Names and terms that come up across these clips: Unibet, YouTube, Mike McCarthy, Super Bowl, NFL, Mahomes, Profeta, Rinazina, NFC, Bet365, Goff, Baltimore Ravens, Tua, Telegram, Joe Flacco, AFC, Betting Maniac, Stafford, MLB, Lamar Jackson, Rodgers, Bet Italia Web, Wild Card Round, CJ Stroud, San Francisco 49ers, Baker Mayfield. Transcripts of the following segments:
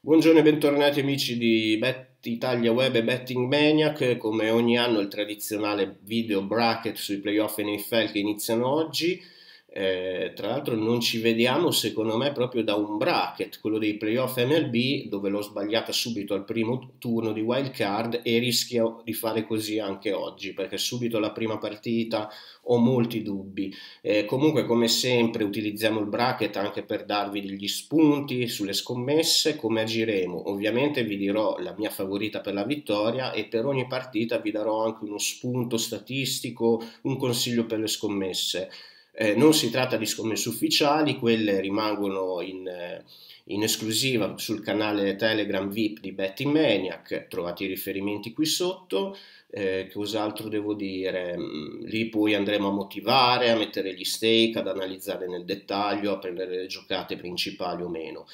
Buongiorno e bentornati amici di Bet Italia Web e Betting Maniac. Come ogni anno il tradizionale video bracket sui playoff NFL che iniziano oggi. Tra l'altro non ci vediamo secondo me proprio da un bracket, quello dei playoff MLB, dove l'ho sbagliata subito al primo turno di wild card, e rischio di fare così anche oggi perché subito la prima partita ho molti dubbi. Comunque come sempre utilizziamo il bracket anche per darvi degli spunti sulle scommesse, come agiremo. Ovviamente vi dirò la mia favorita per la vittoria e per ogni partita vi darò anche uno spunto statistico, un consiglio per le scommesse. Non si tratta di scommesse ufficiali, quelle rimangono in esclusiva sul canale Telegram VIP di Betting Maniac, trovate i riferimenti qui sotto. Cos'altro devo dire? Lì poi andremo a motivare, a mettere gli stake, ad analizzare nel dettaglio, a prendere le giocate principali o meno.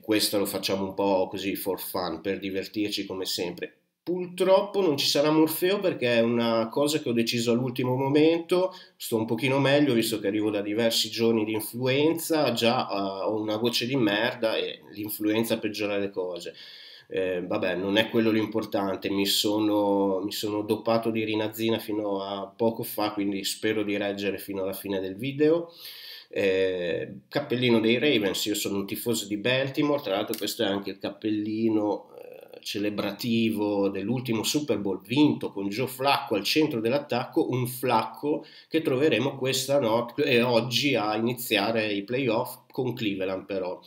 Questo lo facciamo un po' così for fun, per divertirci come sempre. Purtroppo non ci sarà Morfeo perché è una cosa che ho deciso all'ultimo momento. Sto un pochino meglio visto che arrivo da diversi giorni di influenza, già ho una voce di merda e l'influenza peggiora le cose. Vabbè, non è quello l'importante, mi sono dopato di rinazina fino a poco fa, quindi spero di reggere fino alla fine del video. Cappellino dei Ravens, io sono un tifoso di Baltimore, tra l'altro questo è anche il cappellino celebrativo dell'ultimo Super Bowl vinto con Joe Flacco al centro dell'attacco, un Flacco che troveremo questa notte e oggi a iniziare i playoff con Cleveland. Però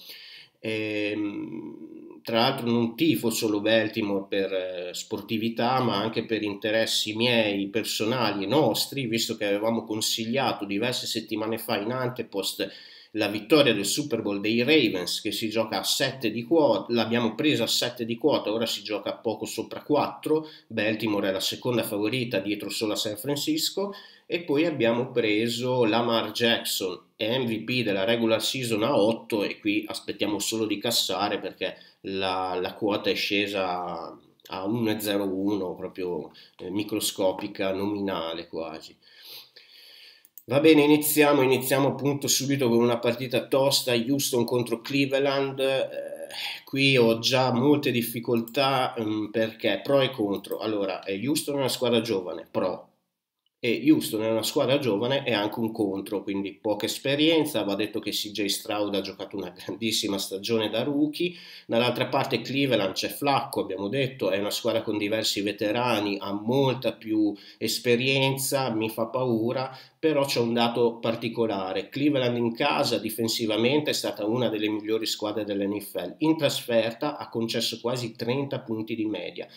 tra l'altro non tifo solo Baltimore per sportività ma anche per interessi miei personali e nostri, visto che avevamo consigliato diverse settimane fa in antepost la vittoria del Super Bowl dei Ravens che si gioca a 7 di quota, l'abbiamo presa a 7 di quota, ora si gioca a poco sopra 4, Baltimore è la seconda favorita dietro solo a San Francisco, e poi abbiamo preso Lamar Jackson, MVP della regular season, a 8 e qui aspettiamo solo di cassare perché la quota è scesa a 1,01, proprio microscopica, nominale quasi. Va bene, iniziamo appunto subito con una partita tosta, Houston contro Cleveland. Qui ho già molte difficoltà perché pro e contro. Allora, Houston è una squadra giovane, pro, e Houston è una squadra giovane e anche un contro, quindi poca esperienza, va detto che CJ Stroud ha giocato una grandissima stagione da rookie. Dall'altra parte Cleveland c'è Flacco, abbiamo detto, è una squadra con diversi veterani, ha molta più esperienza, mi fa paura. Però c'è un dato particolare, Cleveland in casa difensivamente è stata una delle migliori squadre dell'NFL, in trasferta ha concesso quasi 30 punti di media,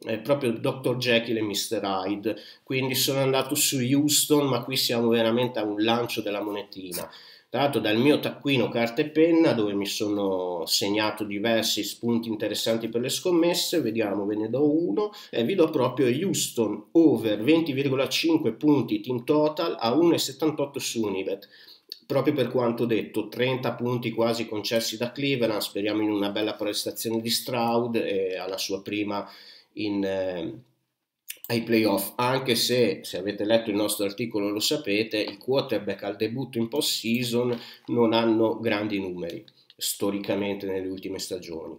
è proprio Dr. Jekyll e Mr. Hyde, quindi sono andato su Houston ma qui siamo veramente a un lancio della monetina. Tra l'altro dal mio taccuino carta e penna dove mi sono segnato diversi spunti interessanti per le scommesse, vediamo, ve ne do uno e vi do proprio Houston over 20,5 punti team total a 1,78 su Unibet, proprio per quanto detto, 30 punti quasi concessi da Cleveland, speriamo in una bella prestazione di Stroud e alla sua prima ai playoff, anche se avete letto il nostro articolo lo sapete, i quarterback al debutto in post-season non hanno grandi numeri, storicamente nelle ultime stagioni.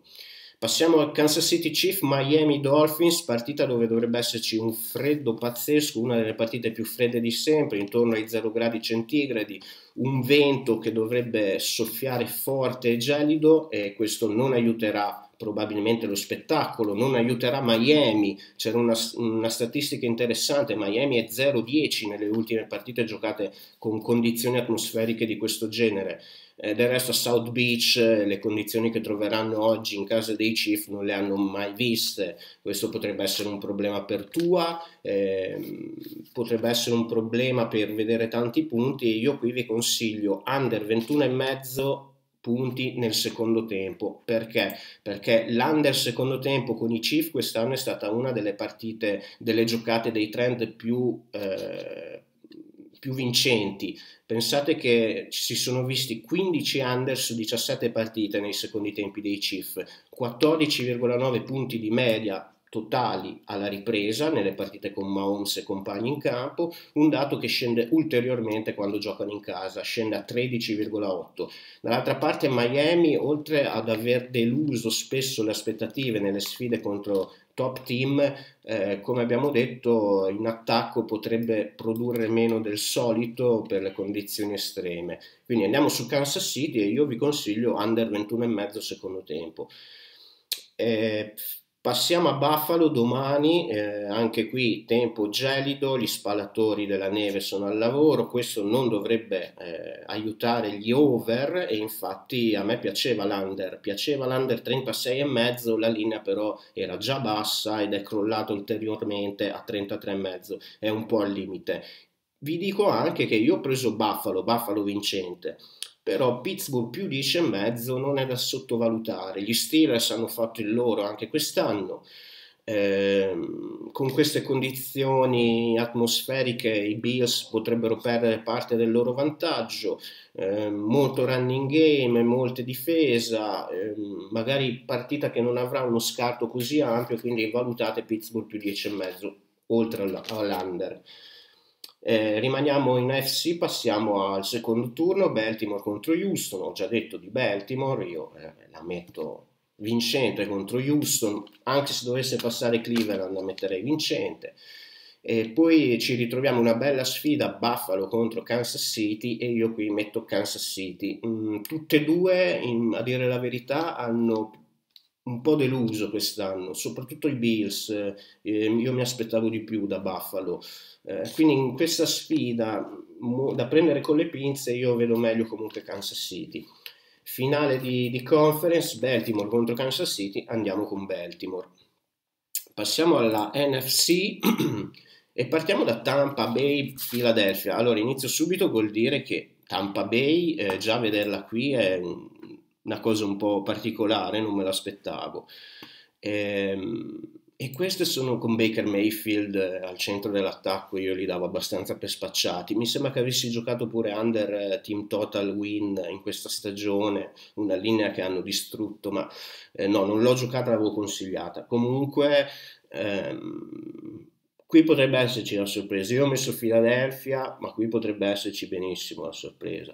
Passiamo al Kansas City Chiefs Miami Dolphins, partita dove dovrebbe esserci un freddo pazzesco, una delle partite più fredde di sempre, intorno ai 0 gradi centigradi, un vento che dovrebbe soffiare forte e gelido e questo non aiuterà probabilmente lo spettacolo, non aiuterà Miami. C'era una statistica interessante, Miami è 0-10 nelle ultime partite giocate con condizioni atmosferiche di questo genere. Del resto a South Beach le condizioni che troveranno oggi in casa dei Chiefs non le hanno mai viste, questo potrebbe essere un problema per Tua, potrebbe essere un problema per vedere tanti punti e io qui vi consiglio under 21,5 punti nel secondo tempo. Perché? Perché l'under secondo tempo con i Chiefs quest'anno è stata una delle partite, delle giocate, dei trend più vincenti. Pensate che si sono visti 15 under su 17 partite nei secondi tempi dei Chiefs, 14,9 punti di media totali alla ripresa nelle partite con Mahomes e compagni in campo, un dato che scende ulteriormente quando giocano in casa, scende a 13,8. Dall'altra parte Miami, oltre ad aver deluso spesso le aspettative nelle sfide contro top team, come abbiamo detto in attacco potrebbe produrre meno del solito per le condizioni estreme. Quindi andiamo su Kansas City e io vi consiglio under 21,5 secondo tempo. Passiamo a Buffalo domani, anche qui tempo gelido, gli spalatori della neve sono al lavoro, questo non dovrebbe aiutare gli over e infatti a me piaceva l'under 36,5, la linea però era già bassa ed è crollata ulteriormente a 33,5, è un po' al limite. Vi dico anche che io ho preso Buffalo vincente. Però Pittsburgh più 10,5 non è da sottovalutare, gli Steelers hanno fatto il loro anche quest'anno, con queste condizioni atmosferiche i Bills potrebbero perdere parte del loro vantaggio, molto running game, molte difesa, magari partita che non avrà uno scarto così ampio, quindi valutate Pittsburgh più 10,5 oltre all'under. Rimaniamo in AFC, passiamo al secondo turno, Baltimore contro Houston. Ho già detto di Baltimore, io la metto vincente contro Houston, anche se dovesse passare Cleveland la metterei vincente. E poi ci ritroviamo una bella sfida Buffalo contro Kansas City e io qui metto Kansas City. Tutte e due, a dire la verità, hanno un po' deluso quest'anno, soprattutto i Bills, io mi aspettavo di più da Buffalo, quindi in questa sfida da prendere con le pinze io vedo meglio comunque Kansas City. Finale di conference, Baltimore contro Kansas City, andiamo con Baltimore. Passiamo alla NFC e partiamo da Tampa Bay, Philadelphia. Allora inizio subito col dire che Tampa Bay, già vederla qui è una cosa un po' particolare, non me l'aspettavo. E queste sono con Baker Mayfield al centro dell'attacco, io li davo abbastanza per spacciati. Mi sembra che avessi giocato pure under team total win in questa stagione, una linea che hanno distrutto, ma no, non l'ho giocata, l'avevo consigliata. Comunque qui potrebbe esserci una sorpresa. Io ho messo Philadelphia, ma qui potrebbe esserci benissimo la sorpresa.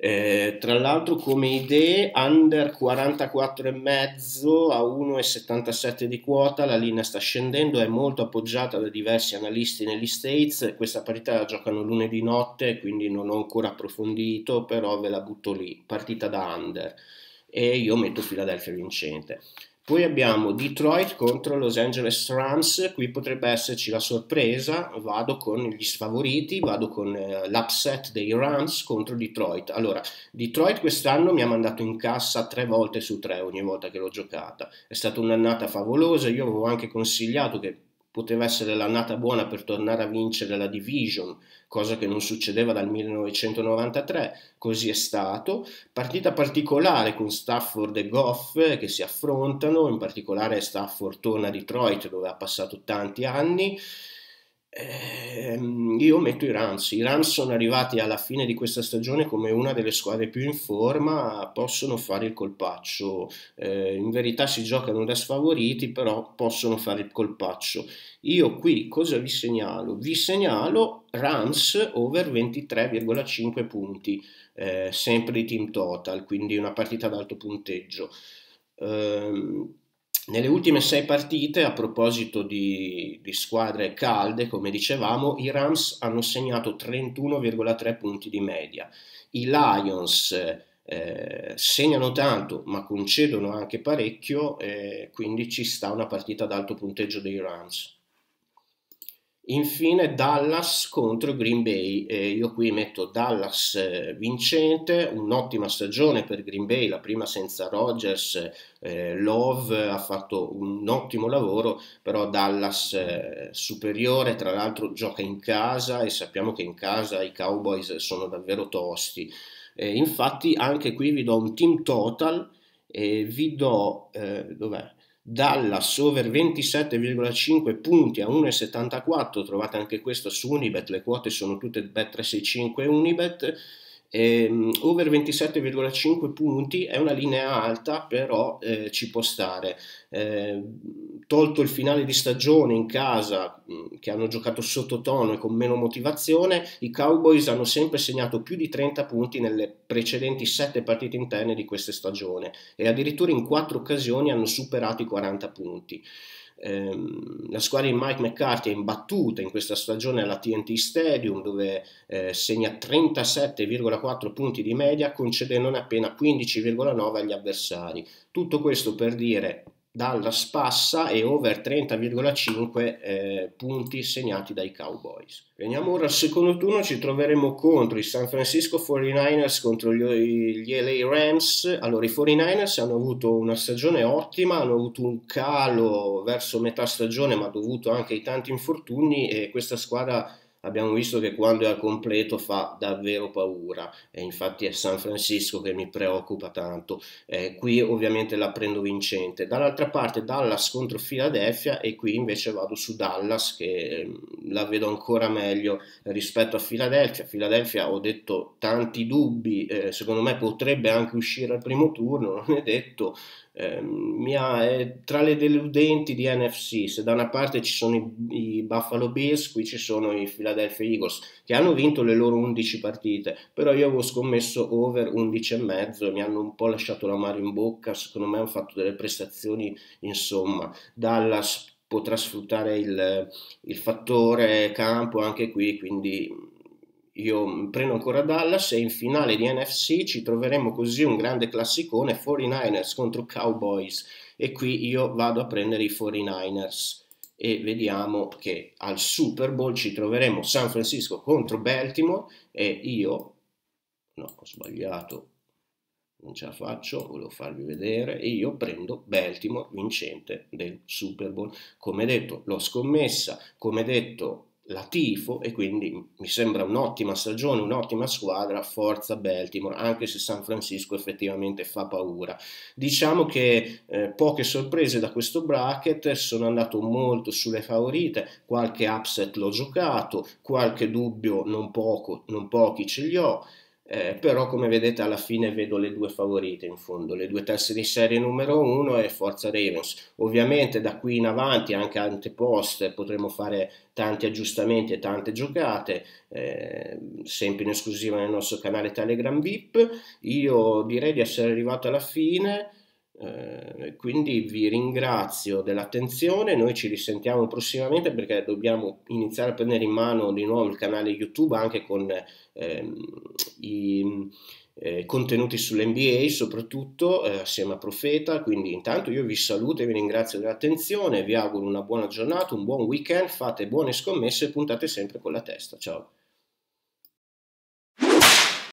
Tra l'altro come idee under 44,5 a 1,77 di quota, la linea sta scendendo, è molto appoggiata da diversi analisti negli States. Questa partita la giocano lunedì notte, quindi non ho ancora approfondito, però ve la butto lì, partita da under, e io metto Philadelphia vincente. Poi abbiamo Detroit contro Los Angeles Rams, qui potrebbe esserci la sorpresa, vado con gli sfavoriti, vado con l'upset dei Rams contro Detroit. Allora, Detroit quest'anno mi ha mandato in cassa 3 volte su 3 ogni volta che l'ho giocata, è stata un'annata favolosa, io avevo anche consigliato che poteva essere l'annata buona per tornare a vincere la division, cosa che non succedeva dal 1993, così è stato. Partita particolare con Stafford e Goff che si affrontano, in particolare Stafford torna a Detroit dove ha passato tanti anni. Io metto i Rams. I Rams sono arrivati alla fine di questa stagione come una delle squadre più in forma, possono fare il colpaccio, in verità si giocano da sfavoriti, però possono fare il colpaccio. Io qui cosa vi segnalo? Vi segnalo Rams over 23,5 punti, sempre di team total, quindi una partita ad alto punteggio. Nelle ultime 6 partite, a proposito di squadre calde, come dicevamo, i Rams hanno segnato 31,3 punti di media. I Lions segnano tanto, ma concedono anche parecchio, quindi ci sta una partita ad alto punteggio dei Rams. Infine Dallas contro Green Bay, io qui metto Dallas vincente, un'ottima stagione per Green Bay, la prima senza Rodgers, Love ha fatto un ottimo lavoro, però Dallas superiore, tra l'altro gioca in casa e sappiamo che in casa i Cowboys sono davvero tosti, infatti anche qui vi do un team total e vi do, dov'è? Dallas over 27,5 punti a 1,74, trovate anche questo su Unibet, le quote sono tutte Bet365 Unibet, Over 27,5 punti è una linea alta, però ci può stare. Tolto il finale di stagione in casa, che hanno giocato sottotono e con meno motivazione, i Cowboys hanno sempre segnato più di 30 punti nelle precedenti 7 partite interne di questa stagione e addirittura in 4 occasioni hanno superato i 40 punti. La squadra di Mike McCarthy è imbattuta in questa stagione alla TNT Stadium, dove segna 37,4 punti di media, concedendone appena 15,9 agli avversari. Tutto questo per dire dalla spassa e over 30,5 punti segnati dai Cowboys. Veniamo ora al secondo turno, ci troveremo contro i San Francisco 49ers contro gli LA Rams. Allora, i 49ers hanno avuto una stagione ottima, hanno avuto un calo verso metà stagione, ma dovuto anche ai tanti infortuni, e questa squadra abbiamo visto che quando è al completo fa davvero paura, e infatti è San Francisco che mi preoccupa tanto. Qui ovviamente la prendo vincente. Dall'altra parte Dallas contro Philadelphia, e qui invece vado su Dallas, che la vedo ancora meglio rispetto a Philadelphia. Philadelphia, ho detto, tanti dubbi, secondo me potrebbe anche uscire al primo turno, non è detto. Tra le deludenti di NFC, se da una parte ci sono i Buffalo Bills, qui ci sono i Philadelphia Eagles, che hanno vinto le loro 11 partite, però io avevo scommesso over 11,5 e mi hanno un po' lasciato la mano in bocca. Secondo me hanno fatto delle prestazioni, insomma. Dallas potrà sfruttare il fattore campo anche qui, quindi io prendo ancora Dallas, e in finale di NFC ci troveremo così un grande classicone, 49ers contro Cowboys, e qui io vado a prendere i 49ers. E vediamo che al Super Bowl ci troveremo San Francisco contro Baltimore, e io, no, ho sbagliato, non ce la faccio, volevo farvi vedere, e io prendo Baltimore vincente del Super Bowl. Come detto, l'ho scommessa, come detto la tifo, e quindi mi sembra un'ottima stagione, un'ottima squadra. Forza Baltimore, anche se San Francisco effettivamente fa paura. Diciamo che poche sorprese da questo bracket, sono andato molto sulle favorite, qualche upset l'ho giocato, qualche dubbio non pochi ce li ho. Però come vedete alla fine vedo le due favorite in fondo, le due teste di serie numero 1 e Forza Ravens. Ovviamente da qui in avanti, anche anteposte, potremo fare tanti aggiustamenti e tante giocate, sempre in esclusiva nel nostro canale Telegram VIP. Io direi di essere arrivato alla fine, quindi vi ringrazio dell'attenzione. Noi ci risentiamo prossimamente, perché dobbiamo iniziare a prendere in mano di nuovo il canale YouTube, anche con i contenuti sull'NBA soprattutto, assieme a Profeta. Quindi intanto io vi saluto e vi ringrazio dell'attenzione, vi auguro una buona giornata, un buon weekend, fate buone scommesse e puntate sempre con la testa. Ciao!